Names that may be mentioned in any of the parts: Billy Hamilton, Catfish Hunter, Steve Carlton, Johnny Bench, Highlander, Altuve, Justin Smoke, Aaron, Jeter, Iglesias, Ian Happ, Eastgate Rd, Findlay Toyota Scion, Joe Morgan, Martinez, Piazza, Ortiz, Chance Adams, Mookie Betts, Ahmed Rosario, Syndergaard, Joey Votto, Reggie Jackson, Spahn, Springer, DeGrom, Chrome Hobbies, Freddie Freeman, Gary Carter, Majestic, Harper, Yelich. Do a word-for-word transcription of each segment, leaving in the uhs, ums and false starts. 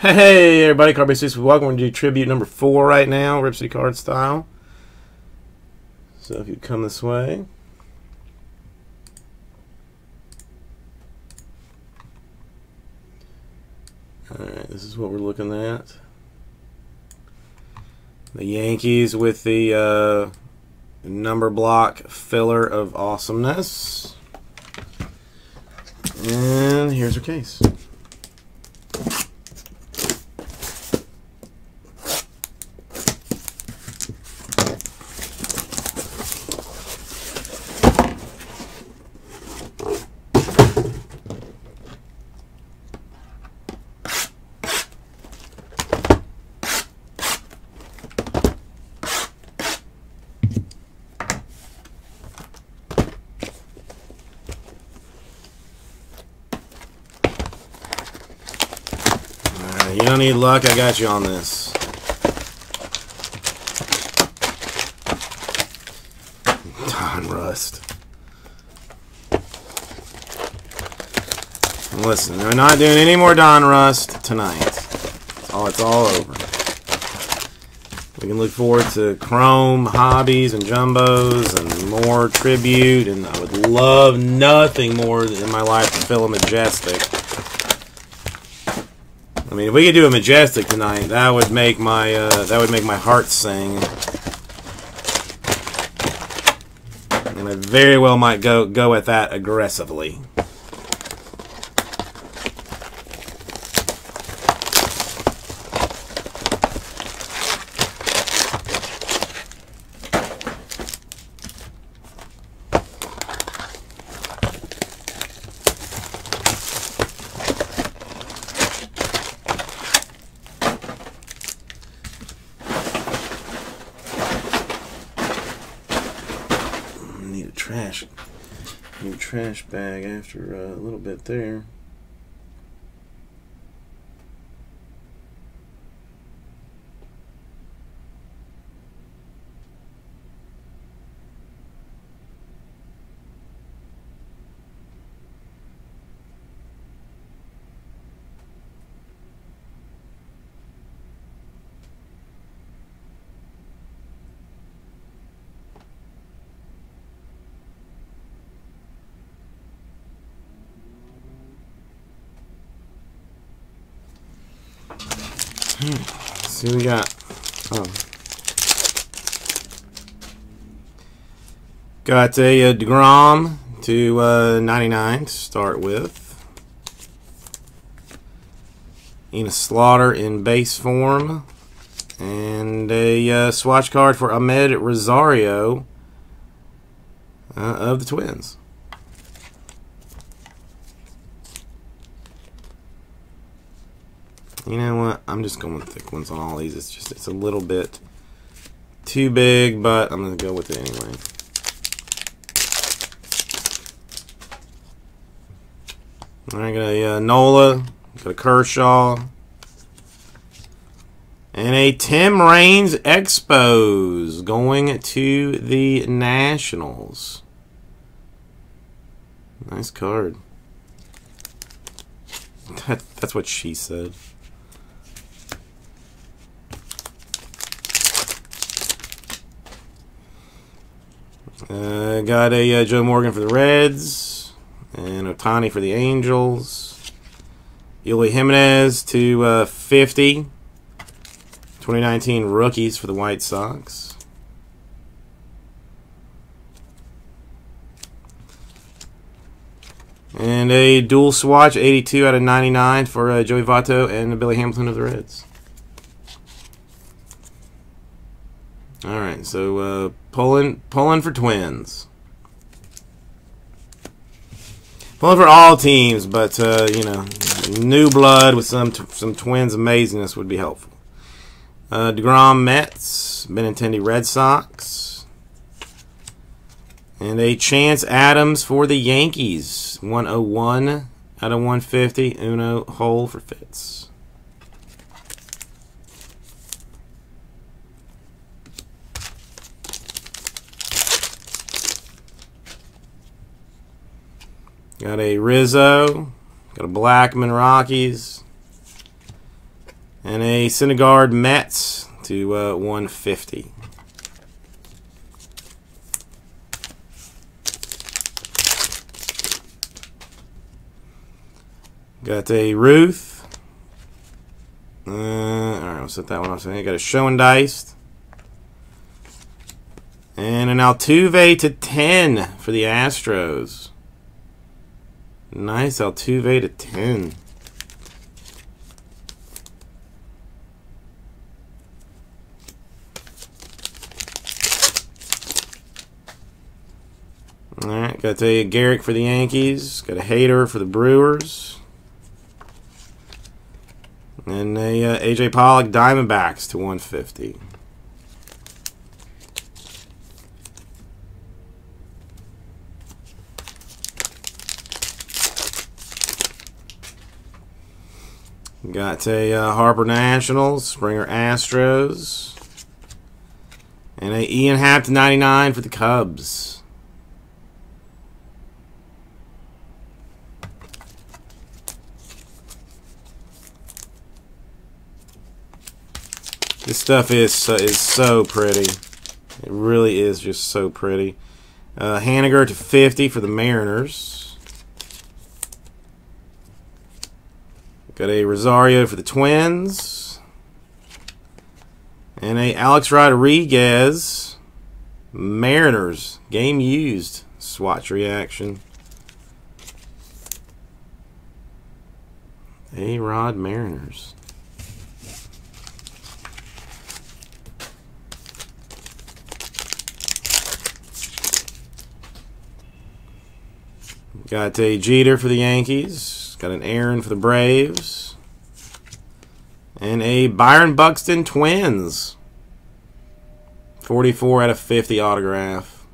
Hey everybody, Card Beast Six. Welcome to tribute number four right now, Rip City card style. So if you come this way, all right, this is what we're looking at. The Yankees with the uh, number block filler of awesomeness, and here's our case. You don't need luck, I got you on this. Darn rust. Listen, we're not doing any more Don Rust tonight. It's all, it's all over. We can look forward to Chrome Hobbies and Jumbos and more Tribute, and I would love nothing more in my life to fill a Majestic. I mean, if we could do a Majestic tonight, that would make my uh, that would make my heart sing, and I very well might go go at that aggressively. Trash, new trash bag after uh, a little bit there. Let's see what we got. Oh. Got a uh, DeGrom to uh, ninety-nine to start with. Enos Slaughter in base form. And a uh, swatch card for Ahmed Rosario uh, of the Twins. You know what? I'm just going with thick ones on all these. It's just, it's a little bit too big, but I'm going to go with it anyway. I got a uh, Nola, got a Kershaw, and a Tim Raines Expos going to the Nationals. Nice card. That, that's what she said. Uh, got a uh, Joe Morgan for the Reds, and Ohtani for the Angels. Eloy Jimenez to uh, fifty. twenty nineteen rookies for the White Sox. And a dual swatch, eighty-two out of ninety-nine for uh, Joey Votto and Billy Hamilton of the Reds. Alright, so uh, pulling, pulling for Twins. Pulling for all teams, but, uh, you know, new blood with some t some Twins amazingness would be helpful. Uh, DeGrom Mets, Benintendi Red Sox, and a Chance Adams for the Yankees. one oh one out of one fifty, Uno hole for Fitz. Got a Rizzo, got a Blackmon Rockies, And a Syndergaard Mats to uh, one fifty. Got a Ruth. Uh, Alright, we'll set that one off. So I got a Show and Diced. And an Altuve to ten for the Astros. Nice Altuve to ten. Alright, got a Gerrit for the Yankees. Got a Hader for the Brewers. And a uh, A J Pollock Diamondbacks to one fifty. Got a uh, Harper Nationals, Springer Astros, and a Ian Happ to ninety-nine for the Cubs. This stuff is so, is so pretty. It really is just so pretty. Uh, Haniger to fifty for the Mariners. Got a Rosario for the Twins. And a Alex Rodriguez Mariners. Game used. Swatch reaction. A-Rod Mariners. Got a Jeter for the Yankees. Got an Aaron for the Braves. And a Byron Buxton Twins. forty-four out of fifty autograph.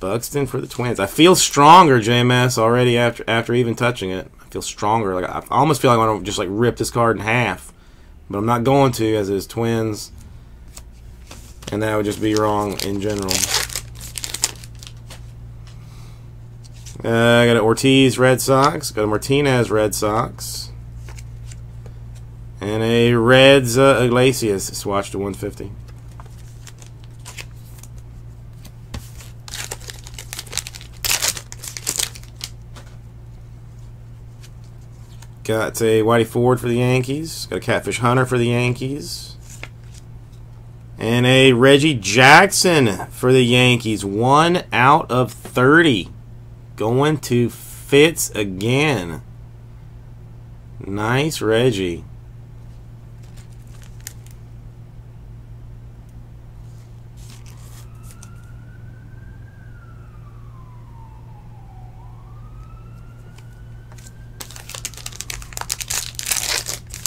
Buxton for the Twins. I feel stronger, J M S, already after after even touching it. I feel stronger. Like I, I almost feel like I want to just like rip this card in half. But I'm not going to, as it is Twins. And that would just be wrong in general. Uh, I got an Ortiz Red Sox, got a Martinez Red Sox, and a Reds uh, Iglesias swatch to one fifty. Got a Whitey Ford for the Yankees, got a Catfish Hunter for the Yankees, and a Reggie Jackson for the Yankees, one out of thirty. Going to Fitz again. Nice, Reggie.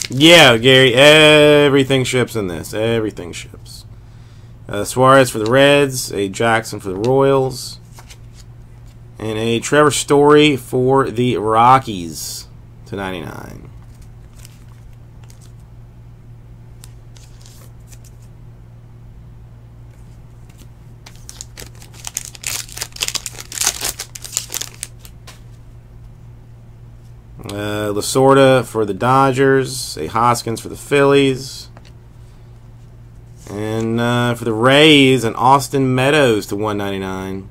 Yeah, Gary, everything ships in this. Everything ships. Uh, Suarez for the Reds, a Jackson for the Royals. And a Trevor Story for the Rockies to ninety-nine. Uh, Lasorda for the Dodgers. A Hoskins for the Phillies. And uh, for the Rays, an Austin Meadows to one ninety-nine.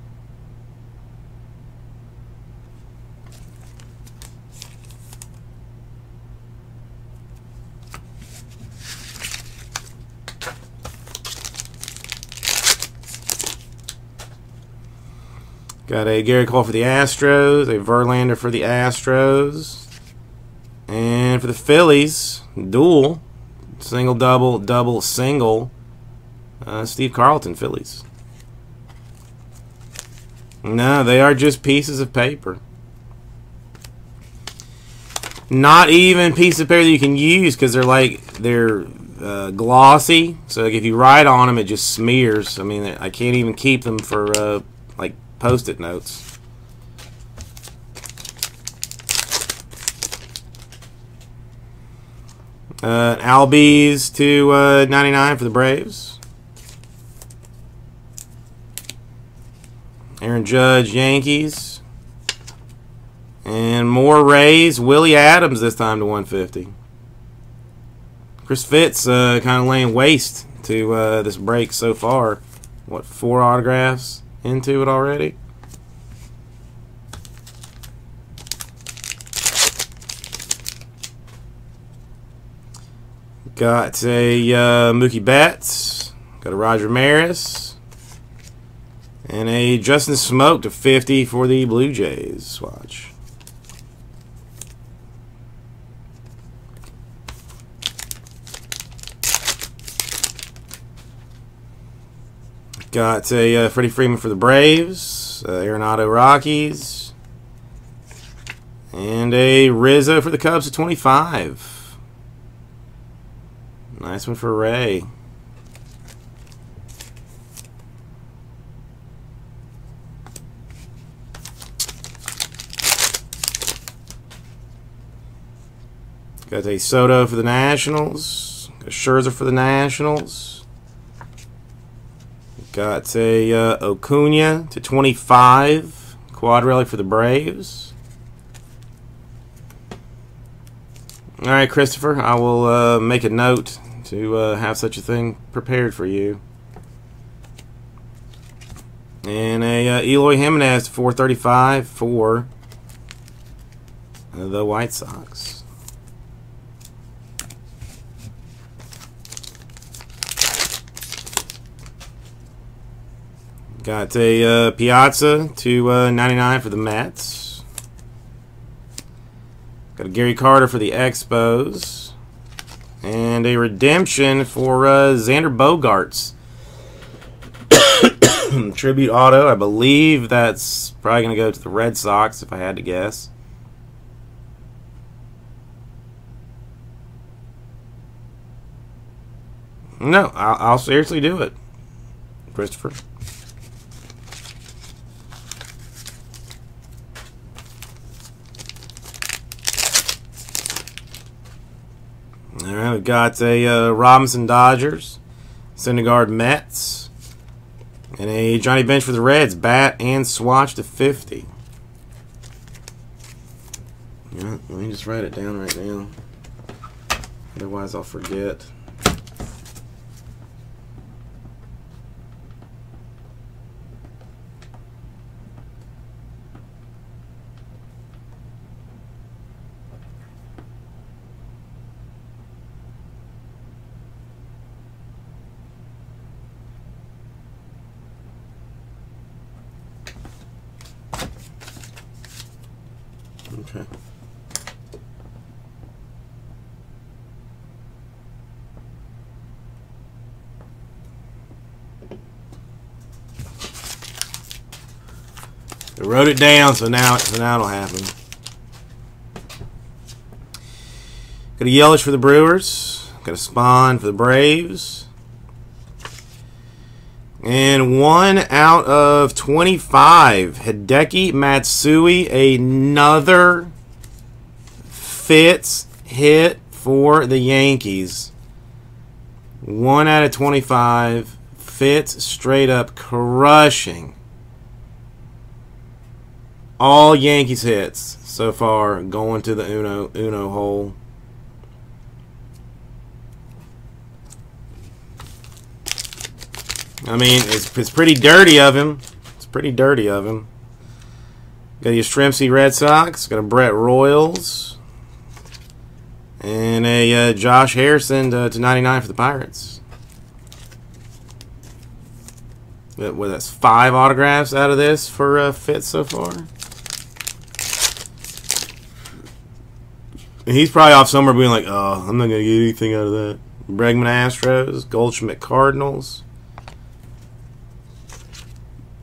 Got a Gary Cole for the Astros, a Verlander for the Astros, and for the Phillies, dual, single, double, double, single, uh, Steve Carlton, Phillies. No, they are just pieces of paper. Not even pieces of paper that you can use because they're like, they're uh, glossy, so like if you write on them, it just smears. I mean, I can't even keep them for, uh, like, Post-it notes. Uh, Albies to uh, ninety-nine for the Braves. Aaron Judge, Yankees. And more Rays. Willy Adames this time to one fifty. Chris Fitz uh, kind of laying waste to uh, this break so far. What, four autographs into it already? Got a uh, Mookie Betts. Got a Roger Maris. And a Justin Smoke to fifty for the Blue Jays swatch. Got a uh, Freddie Freeman for the Braves, uh, Arenado Rockies, and a Rizzo for the Cubs at twenty-five. Nice one for Ray. Got a Soto for the Nationals, got a Scherzer for the Nationals. Got a uh, Acuna to twenty-five, quad relic for the Braves. All right, Christopher, I will uh, make a note to uh, have such a thing prepared for you. And a uh, Eloy Jimenez to four thirty-five for the White Sox. Got a uh, Piazza to uh, ninety-nine for the Mets. Got a Gary Carter for the Expos. And a redemption for uh, Xander Bogaerts. Tribute auto. I believe that's probably going to go to the Red Sox if I had to guess. No, I'll, I'll seriously do it, Christopher. All right, we've got a uh, Robinson Dodgers, Syndergaard Mets, and a Johnny Bench for the Reds, bat and swatch to fifty. All right, let me just write it down right now. Otherwise, I'll forget. Okay. I wrote it down, so now, so now it'll happen. Got a Yelich for the Brewers. Got a Spahn for the Braves. And one out of twenty-five, Hideki Matsui, another Fitz hit for the Yankees. One out of twenty-five, Fitz straight up crushing all Yankees hits so far going to the Uno, Uno hole. I mean, it's, it's pretty dirty of him. It's pretty dirty of him. Got a Yastrzemski Red Sox. Got a Brett Royals. And a uh, Josh Harrison to, to ninety-nine for the Pirates. What, what, that's five autographs out of this for uh, Fitz so far. He's probably off somewhere being like, oh, I'm not going to get anything out of that. Bregman Astros. Goldschmidt Cardinals.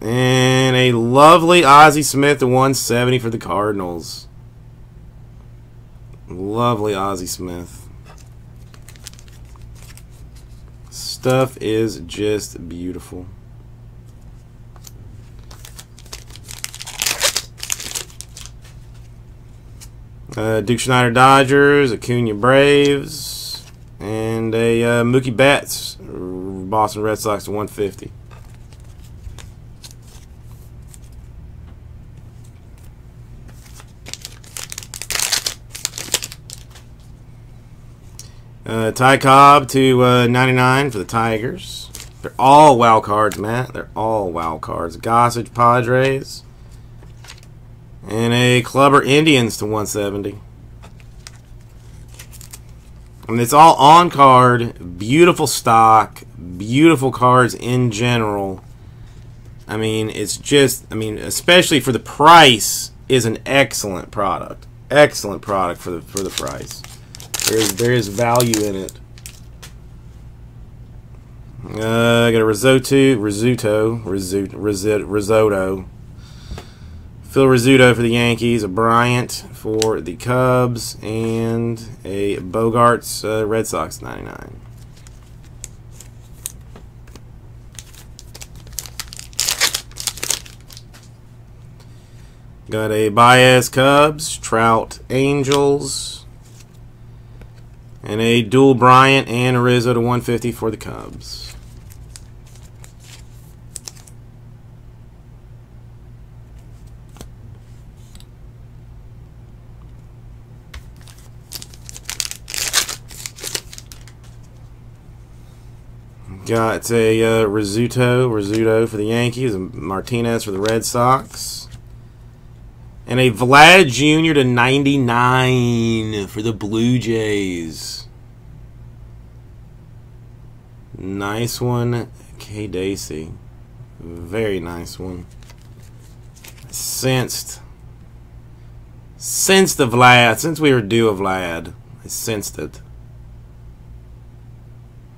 And a lovely Ozzie Smith to one seventy for the Cardinals. Lovely Ozzie Smith. Stuff is just beautiful. Uh, Duke Schneider Dodgers, Acuna Braves, and a uh, Mookie Betts, Boston Red Sox to one fifty. Uh, Ty Cobb to uh, ninety-nine for the Tigers. They're all wow cards, Matt. They're all wow cards. Gossage Padres. And a Clubber Indians to one seventy. And it's all on card. Beautiful stock. Beautiful cards in general. I mean, it's just, I mean, especially for the price, is an excellent product. Excellent product for the for the price. There is, there is value in it. Uh, I got a risotto, risotto, risotto, risotto. Phil Rizzuto for the Yankees, a Bryant for the Cubs, and a Bogarts uh, Red Sox ninety-nine. Got a Baez Cubs, Trout Angels, and a dual Bryant and Rizzo to one fifty for the Cubs. Got a uh, Rizzuto, Rizzuto for the Yankees, and Martinez for the Red Sox. And a Vlad Junior to ninety-nine for the Blue Jays. Nice one, K. Dacey. Very nice one. Sensed. Sensed the Vlad. Since we were due a Vlad, I sensed it.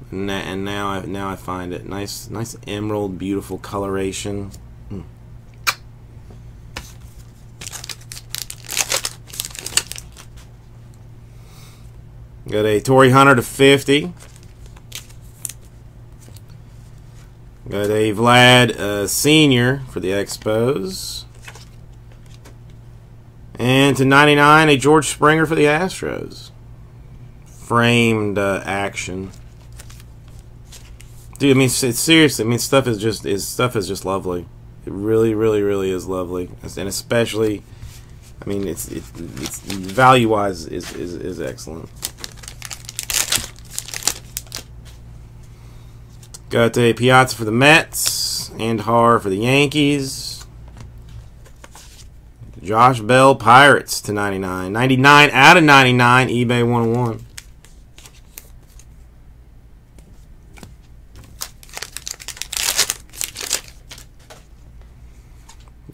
And now I now I find it. Nice, nice emerald, beautiful coloration. Got a Torrey Hunter to fifty. Got a Vlad uh, Senior for the Expos. And to ninety-nine, a George Springer for the Astros. Framed uh, action. Dude, I mean, it's, seriously, I mean, stuff is just is stuff is just lovely. It really, really, really is lovely, and especially, I mean, it's it's, it's value-wise is, is is excellent. Got a Piazza for the Mets, and Andhar for the Yankees. Josh Bell, Pirates to ninety-nine. ninety-nine out of ninety-nine, eBay one oh one.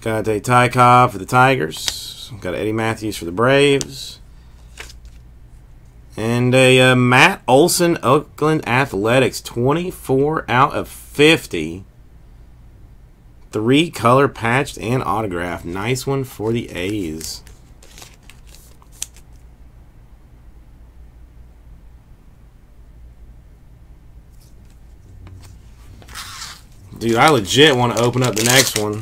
Got a Ty Cobb for the Tigers. Got Eddie Matthews for the Braves. And a uh, Matt Olson, Oakland Athletics, twenty-four out of fifty. Three color patched and autographed. Nice one for the A's. Dude, I legit want to open up the next one.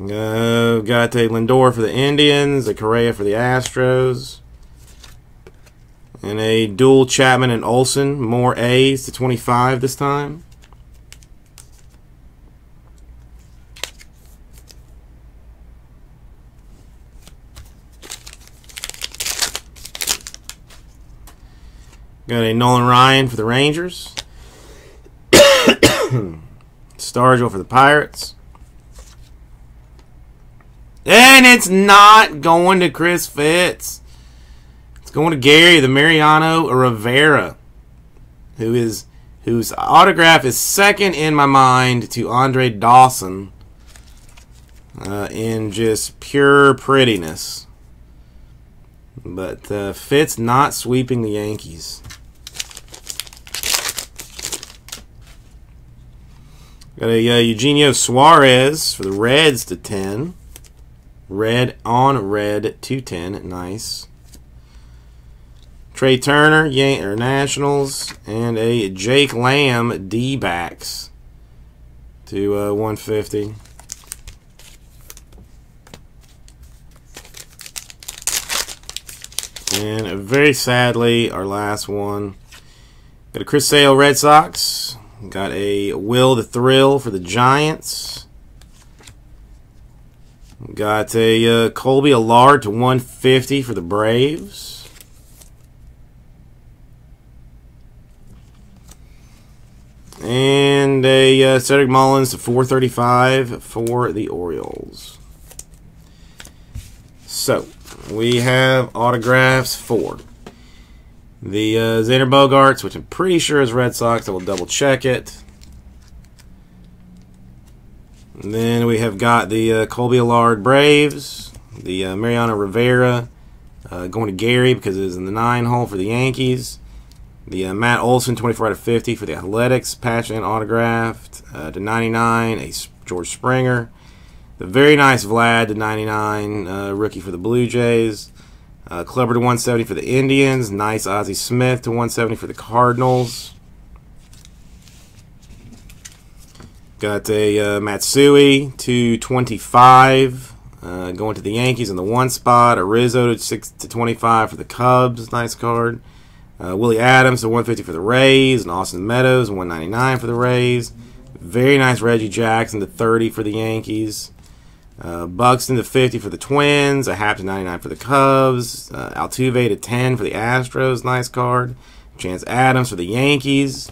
Uh, got a Lindor for the Indians, a Correa for the Astros, and a dual Chapman and Olsen. More A's to twenty-five this time. Got a Nolan Ryan for the Rangers, Stargell for the Pirates. And it's not going to Chris Fitz. It's going to Gary, the Mariano Rivera, who is whose autograph is second in my mind to Andre Dawson uh, in just pure prettiness. But uh, Fitz not sweeping the Yankees. Got a uh, Eugenio Suarez for the Reds to ten. Red on red, two ten. Nice. Trey Turner, Yan or Nationals. And a Jake Lamb, D-backs to uh, one fifty. And very sadly, our last one. Got a Chris Sale, Red Sox. Got a Will the Thrill for the Giants. Got a uh, Colby Allard to one fifty for the Braves. And a uh, Cedric Mullins, four thirty-five for the Orioles. So, we have autographs for the uh, Xander Bogaerts, which I'm pretty sure is Red Sox. I will double check it. And then we have got the uh, Colby Allard Braves, the uh, Mariano Rivera uh, going to Gary because it is in the nine hole for the Yankees. The uh, Matt Olson, twenty-four out of fifty for the Athletics, patch and autographed uh, to ninety-nine, a George Springer. The very nice Vlad to ninety-nine, uh, rookie for the Blue Jays. Uh, Kleber to one seventy for the Indians. Nice Ozzie Smith to one seventy for the Cardinals. Got a uh, Matsui to twenty-five, uh, going to the Yankees in the one spot. A Rizzo to six to twenty-five for the Cubs. Nice card. Uh, Willy Adames to one fifty for the Rays, and Austin Meadows one ninety-nine for the Rays. Very nice Reggie Jackson to thirty for the Yankees. Uh, Buxton to fifty for the Twins. A Hap to ninety-nine for the Cubs. Uh, Altuve to ten for the Astros. Nice card. Chance Adams for the Yankees.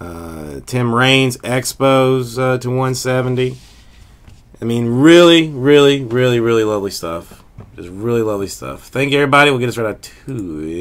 Uh, Tim Raines, Expos uh, to one seventy. I mean, really, really, really, really lovely stuff. Just really lovely stuff. Thank you, everybody. We'll get us right out to it.